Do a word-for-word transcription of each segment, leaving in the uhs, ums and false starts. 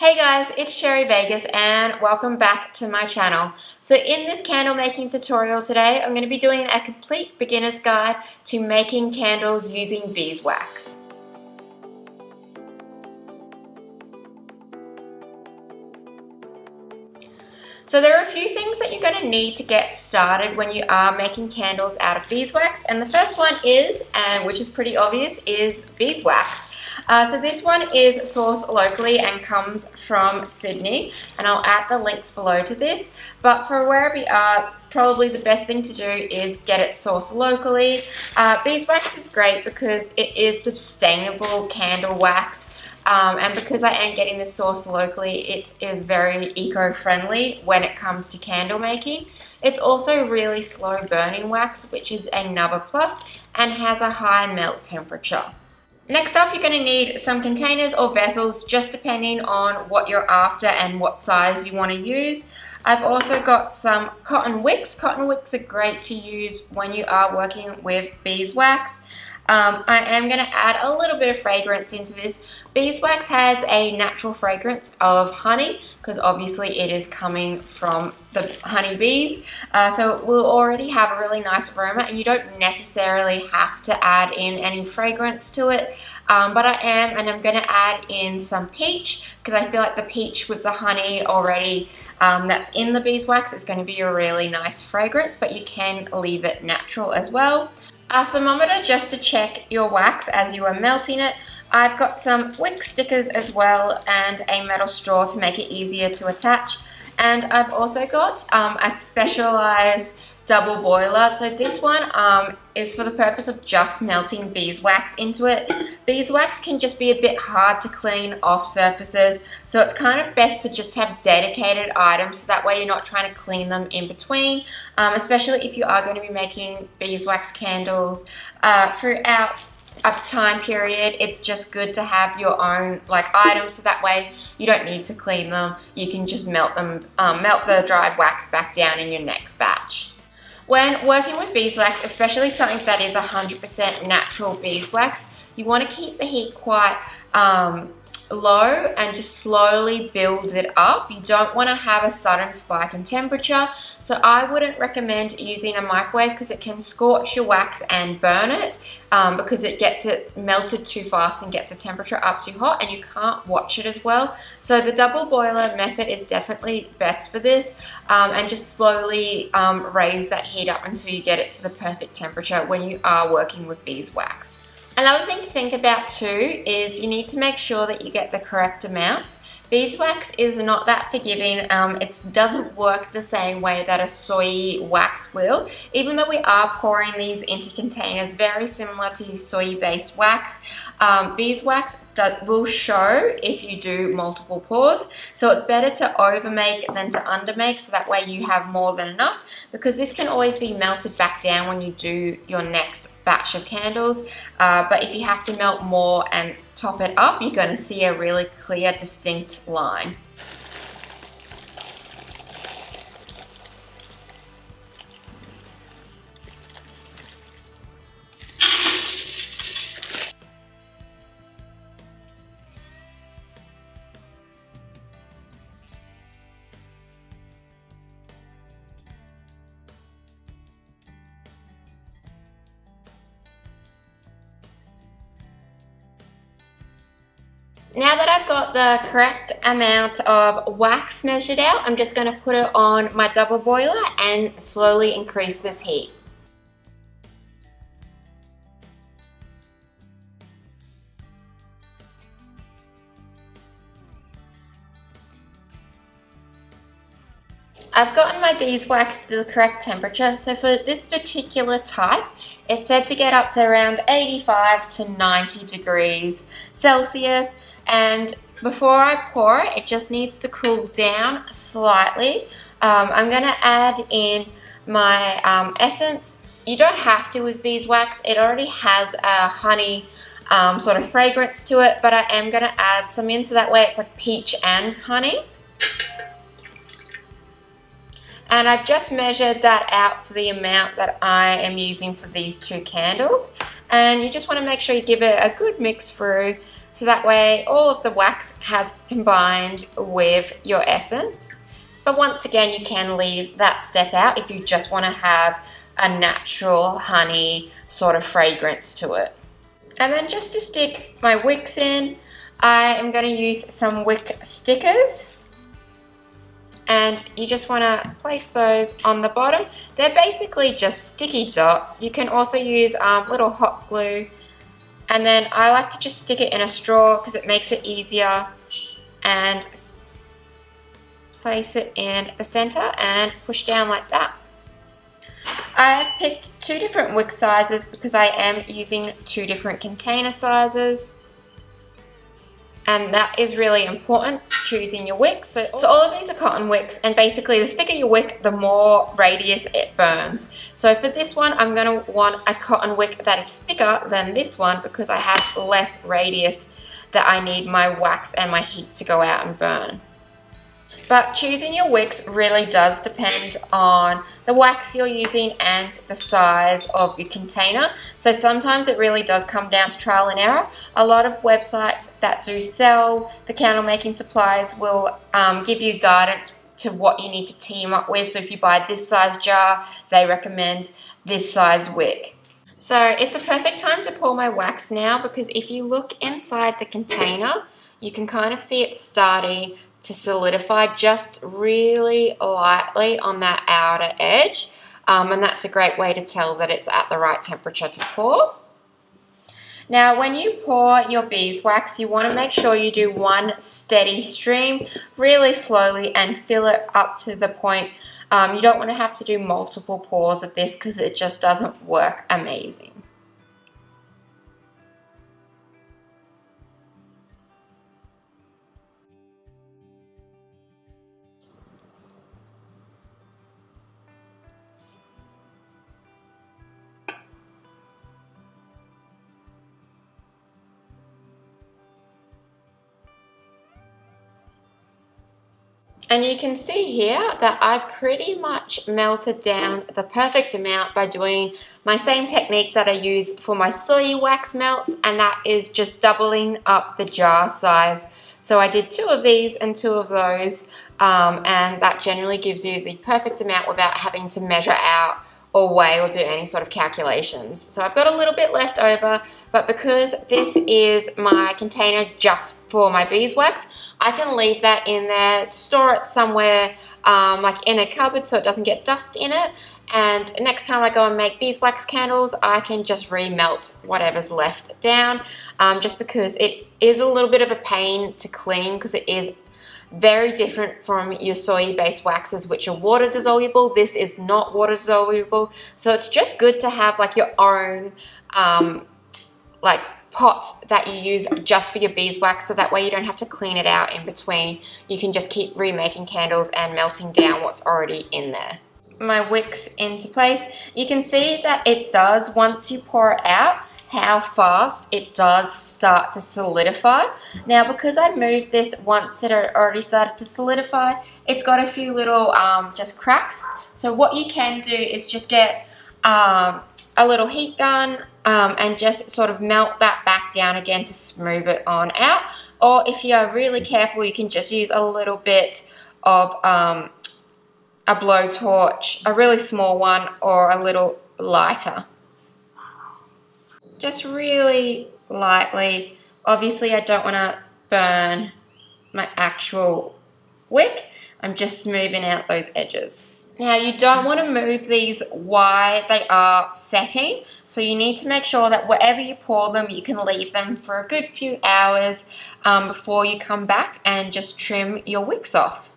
Hey guys, it's Sherry Vegas and welcome back to my channel. So in this candle making tutorial today, I'm going to be doing a complete beginner's guide to making candles using beeswax. So there are a few things that you're going to need to get started when you are making candles out of beeswax, and the first one is, and which is pretty obvious, is beeswax. Uh, so this one is sourced locally and comes from Sydney, and I'll add the links below to this, but for wherever you are, probably the best thing to do is get it sourced locally. Uh, beeswax is great because it is sustainable candle wax, um, and because I am getting this sourced locally, it is very eco-friendly when it comes to candle making. It's also really slow burning wax, which is another plus, and has a high melt temperature. Next up, you're going to need some containers or vessels, just depending on what you're after and what size you want to use. I've also got some cotton wicks. Cotton wicks are great to use when you are working with beeswax. Um, I am going to add a little bit of fragrance into this. Beeswax has a natural fragrance of honey because obviously it is coming from the honey bees. Uh, so it will already have a really nice aroma, and you don't necessarily have to add in any fragrance to it. Um, but I am, and I'm going to add in some peach because I feel like the peach with the honey already um, that's in the beeswax is going to be a really nice fragrance, but you can leave it natural as well. A thermometer just to check your wax as you are melting it. I've got some wick stickers as well and a metal straw to make it easier to attach. And I've also got um, a specialized double boiler. So this one um, is for the purpose of just melting beeswax into it. Beeswax can just be a bit hard to clean off surfaces, so it's kind of best to just have dedicated items so that way you're not trying to clean them in between, um, especially if you are going to be making beeswax candles uh, throughout a time period. It's just good to have your own like items, so that way you don't need to clean them. You can just melt them, um, melt the dried wax back down in your next batch. When working with beeswax, especially something that is one hundred percent natural beeswax, you want to keep the heat quite um, low and just slowly build it up. You don't want to have a sudden spike in temperature, so I wouldn't recommend using a microwave because it can scorch your wax and burn it um, because it gets it melted too fast and gets the temperature up too hot, and you can't watch it as well. So the double boiler method is definitely best for this, um, and just slowly um, raise that heat up until you get it to the perfect temperature when you are working with beeswax. Another thing to think about too is you need to make sure that you get the correct amounts. Beeswax is not that forgiving. Um, it doesn't work the same way that a soy wax will. Even though we are pouring these into containers very similar to soy-based wax, um, beeswax will show if you do multiple pours. So it's better to overmake than to undermake, so that way you have more than enough, because this can always be melted back down when you do your next batch of candles, uh, but if you have to melt more and top it up, you're going to see a really clear, distinct line. Now that I've got the correct amount of wax measured out, I'm just going to put it on my double boiler and slowly increase this heat. I've gotten my beeswax to the correct temperature, so for this particular type, it's said to get up to around eighty-five to ninety degrees Celsius, and before I pour it, it just needs to cool down slightly. Um, I'm going to add in my um, essence. You don't have to with beeswax, it already has a honey um, sort of fragrance to it, but I am going to add some in so that way it's like peach and honey. And I've just measured that out for the amount that I am using for these two candles. And you just want to make sure you give it a good mix through So that way all of the wax has combined with your essence. But once again, you can leave that step out if you just want to have a natural honey sort of fragrance to it. And then just to stick my wicks in, I am going to use some wick stickers. And you just want to place those on the bottom. They're basically just sticky dots. You can also use um, little hot glue. And then I like to just stick it in a straw because it makes it easier, and place it in the center and push down like that. I've picked two different wick sizes because I am using two different container sizes. And that is really important, choosing your wicks. So, so all of these are cotton wicks, and basically the thicker your wick, the more radius it burns. So for this one, I'm gonna want a cotton wick that is thicker than this one because I have less radius that I need my wax and my heat to go out and burn. But choosing your wicks really does depend on the wax you're using and the size of your container. So sometimes it really does come down to trial and error. A lot of websites that do sell the candle making supplies will um, give you guidance to what you need to team up with. So if you buy this size jar, they recommend this size wick. So it's a perfect time to pour my wax now, because if you look inside the container, you can kind of see it starting to solidify just really lightly on that outer edge, um, and that's a great way to tell that it's at the right temperature to pour. Now when you pour your beeswax, you want to make sure you do one steady stream really slowly and fill it up to the point. Um, you don't want to have to do multiple pours of this because it just doesn't work amazing. And you can see here that I pretty much melted down the perfect amount by doing my same technique that I use for my soy wax melts, and that is just doubling up the jar size. So I did two of these and two of those, um, and that generally gives you the perfect amount without having to measure out or weigh or do any sort of calculations. So I've got a little bit left over, but because this is my container just for my beeswax, I can leave that in there, store it somewhere um, like in a cupboard so it doesn't get dust in it, and next time I go and make beeswax candles, I can just remelt whatever's left down, um, just because it is a little bit of a pain to clean because it is very different from your soy-based waxes, which are water dissolvable. This is not water dissolvable, so it's just good to have like your own um, like pot that you use just for your beeswax, so that way you don't have to clean it out in between. You can just keep remaking candles and melting down what's already in there. My wicks into place. You can see that it does, once you pour it out, how fast it does start to solidify. Now because I moved this once it already started to solidify, it's got a few little um, just cracks. So what you can do is just get um, a little heat gun um, and just sort of melt that back down again to smooth it on out. Or if you're really careful, you can just use a little bit of um, a blowtorch, a really small one or a little lighter. Just really lightly. Obviously I don't want to burn my actual wick. I'm just smoothing out those edges. Now you don't want to move these while they are setting, so you need to make sure that wherever you pour them, you can leave them for a good few hours um, before you come back and just trim your wicks off.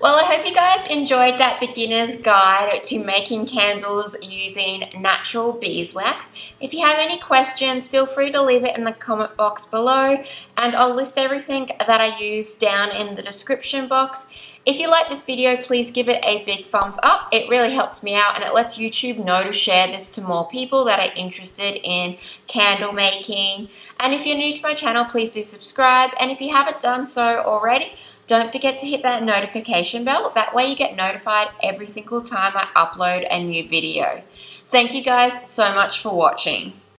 Well, I hope you guys enjoyed that beginner's guide to making candles using natural beeswax. If you have any questions, feel free to leave it in the comment box below, and I'll list everything that I use down in the description box. If you like this video, please give it a big thumbs up. It really helps me out, and it lets YouTube know to share this to more people that are interested in candle making. And if you're new to my channel, please do subscribe. And if you haven't done so already, Don't forget to hit that notification bell. That way you get notified every single time I upload a new video. Thank you guys so much for watching.